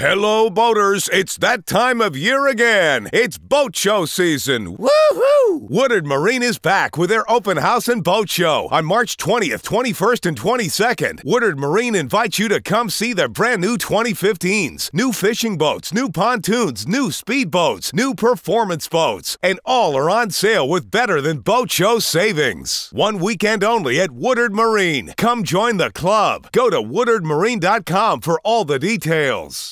Hello, boaters. It's that time of year again. It's boat show season. Woohoo! Woodard Marine is back with their open house and boat show on March 20th, 21st, and 22nd. Woodard Marine invites you to come see their brand new 2015s, new fishing boats, new pontoons, new speedboats, new performance boats, and all are on sale with better than boat show savings. One weekend only at Woodard Marine. Come join the club. Go to woodardmarine.com for all the details.